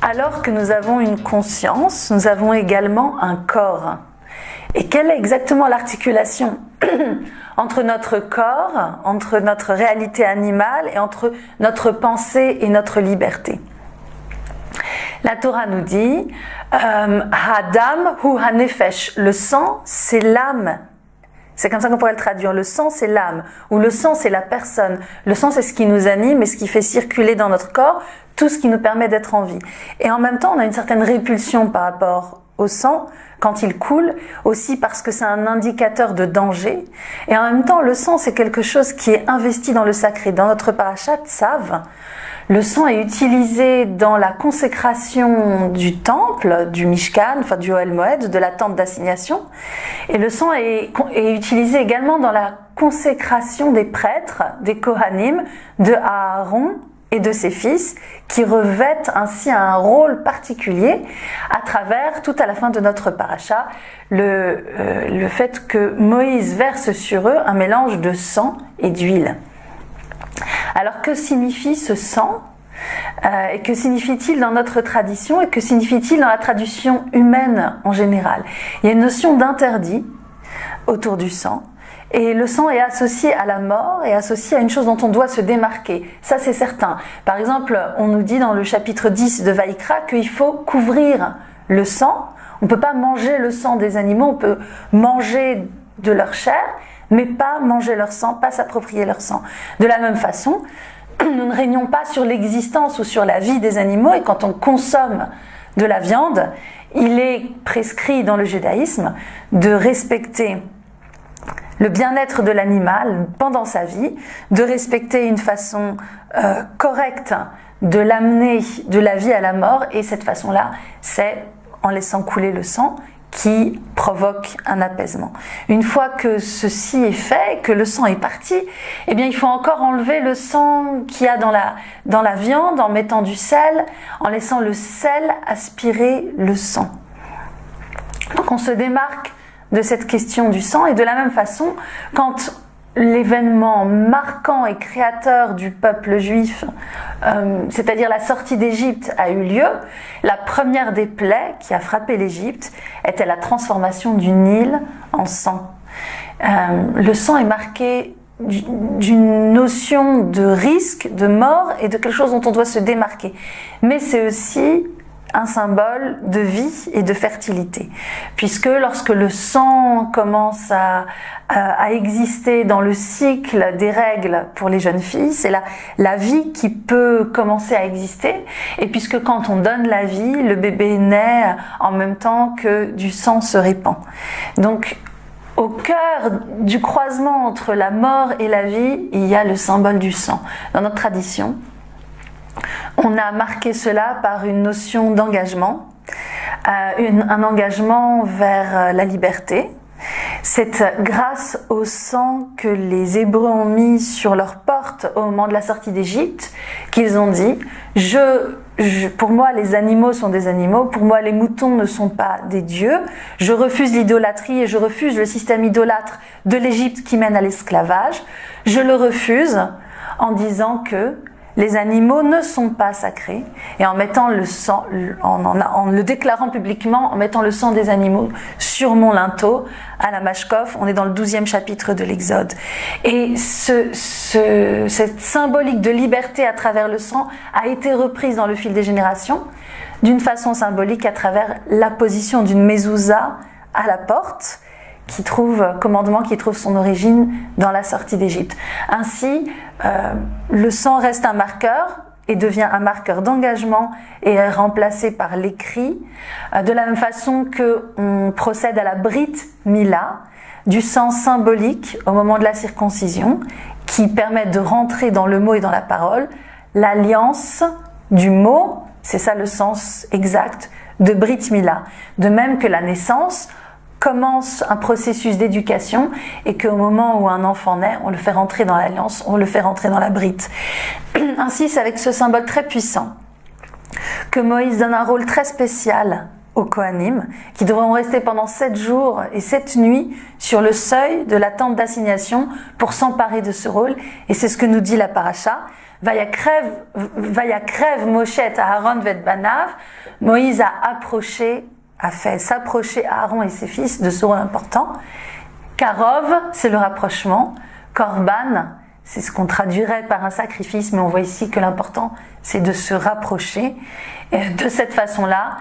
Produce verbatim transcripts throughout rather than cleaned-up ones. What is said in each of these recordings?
Alors que nous avons une conscience, nous avons également un corps. Et quelle est exactement l'articulation entre notre corps, entre notre réalité animale et entre notre pensée et notre liberté? La Torah nous dit euh, Hadam hu hanefesh. Le sang, c'est l'âme. C'est comme ça qu'on pourrait le traduire. Le sang, c'est l'âme. Ou le sang, c'est la personne. Le sang, c'est ce qui nous anime et ce qui fait circuler dans notre corps tout ce qui nous permet d'être en vie. Et en même temps, on a une certaine répulsion par rapport au sang quand il coule, aussi parce que c'est un indicateur de danger. Et en même temps, le sang, c'est quelque chose qui est investi dans le sacré. Dans notre parasha Tsav, le sang est utilisé dans la consécration du temple, du Mishkan, enfin du Ohel Moed, de la tente d'assignation. Et le sang est, est utilisé également dans la consécration des prêtres, des Kohanim, de Aaron et de ses fils, qui revêtent ainsi un rôle particulier à travers, tout à la fin de notre paracha, le, euh, le fait que Moïse verse sur eux un mélange de sang et d'huile. Alors que signifie ce sang euh, et que signifie-t-il dans notre tradition et que signifie-t-il dans la tradition humaine en général? Il y a une notion d'interdit autour du sang et le sang est associé à la mort et associé à une chose dont on doit se démarquer, ça c'est certain. Par exemple, on nous dit dans le chapitre dix de Vaikra qu'il faut couvrir le sang, on ne peut pas manger le sang des animaux, on peut manger de leur chair, mais pas manger leur sang, pas s'approprier leur sang. De la même façon, nous ne régnons pas sur l'existence ou sur la vie des animaux, et quand on consomme de la viande, il est prescrit dans le judaïsme de respecter le bien-être de l'animal pendant sa vie, de respecter une façon euh, correcte de l'amener de la vie à la mort, et cette façon-là, c'est en laissant couler le sang, qui provoque un apaisement. Une fois que ceci est fait, que le sang est parti, eh bien il faut encore enlever le sang qu'il y a dans la, dans la viande en mettant du sel, en laissant le sel aspirer le sang. Donc on se démarque de cette question du sang, et de la même façon, quand l'événement marquant et créateur du peuple juif, euh, c'est-à-dire la sortie d'Égypte, a eu lieu, la première des plaies qui a frappé l'Égypte était la transformation du Nil en sang. Euh, le sang est marqué d'une notion de risque, de mort et de quelque chose dont on doit se démarquer. Mais c'est aussi un symbole de vie et de fertilité, puisque lorsque le sang commence à, à, à exister dans le cycle des règles pour les jeunes filles, c'est la, la vie qui peut commencer à exister, et puisque quand on donne la vie, le bébé naît en même temps que du sang se répand. Donc au cœur du croisement entre la mort et la vie, il y a le symbole du sang. Dans notre tradition, on a marqué cela par une notion d'engagement, euh, un engagement vers la liberté. C'est grâce au sang que les Hébreux ont mis sur leur porte au moment de la sortie d'Égypte qu'ils ont dit je, je, pour moi les animaux sont des animaux, pour moi les moutons ne sont pas des dieux, je refuse l'idolâtrie et je refuse le système idolâtre de l'Égypte qui mène à l'esclavage, je le refuse en disant que les animaux ne sont pas sacrés, et en mettant le sang, en, en, en le déclarant publiquement, en mettant le sang des animaux sur mon linteau, à la Mashkov, on est dans le douzième chapitre de l'Exode. Et ce, ce, cette symbolique de liberté à travers le sang a été reprise dans le fil des générations, d'une façon symbolique à travers la position d'une Mésouza à la porte, qui trouve, commandement qui trouve son origine dans la sortie d'Égypte. Ainsi, euh, le sang reste un marqueur et devient un marqueur d'engagement et est remplacé par l'écrit, euh, de la même façon qu'on procède à la Brit Mila, du sang symbolique au moment de la circoncision, qui permet de rentrer dans le mot et dans la parole, l'alliance du mot, c'est ça le sens exact, de Brit Mila. De même que la naissance commence un processus d'éducation et qu'au moment où un enfant naît, on le fait rentrer dans l'alliance, on le fait rentrer dans la brite. Ainsi, c'est avec ce symbole très puissant que Moïse donne un rôle très spécial aux Kohanim, qui devront rester pendant sept jours et sept nuits sur le seuil de la tente d'assignation pour s'emparer de ce rôle. Et c'est ce que nous dit la parasha. Vaya crève mochette à vet Banav. Moïse a approché, a fait s'approcher à Aaron et ses fils de ce rôle important. Karov, c'est le rapprochement. Korban, c'est ce qu'on traduirait par un sacrifice, mais on voit ici que l'important, c'est de se rapprocher. Et de cette façon-là,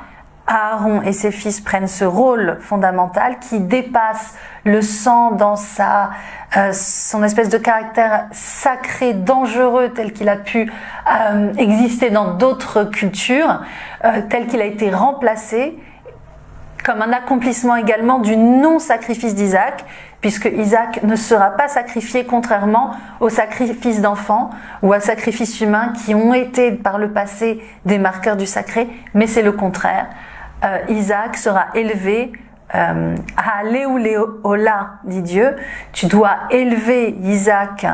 Aaron et ses fils prennent ce rôle fondamental qui dépasse le sang dans sa, euh, son espèce de caractère sacré, dangereux, tel qu'il a pu euh, exister dans d'autres cultures, euh, tel qu'il a été remplacé, comme un accomplissement également du non-sacrifice d'Isaac, puisque Isaac ne sera pas sacrifié contrairement aux sacrifices d'enfants ou à sacrifices humains qui ont été par le passé des marqueurs du sacré, mais c'est le contraire. Euh, Isaac sera élevé euh, à Léouléola, dit Dieu. Tu dois élever Isaac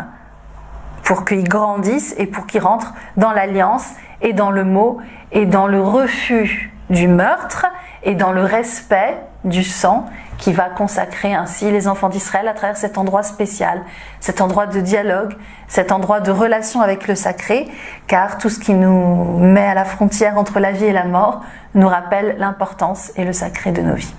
pour qu'il grandisse et pour qu'il rentre dans l'alliance et dans le mot et dans le refus du meurtre et dans le respect du sang qui va consacrer ainsi les enfants d'Israël à travers cet endroit spécial, cet endroit de dialogue, cet endroit de relation avec le sacré, car tout ce qui nous met à la frontière entre la vie et la mort nous rappelle l'importance et le sacré de nos vies.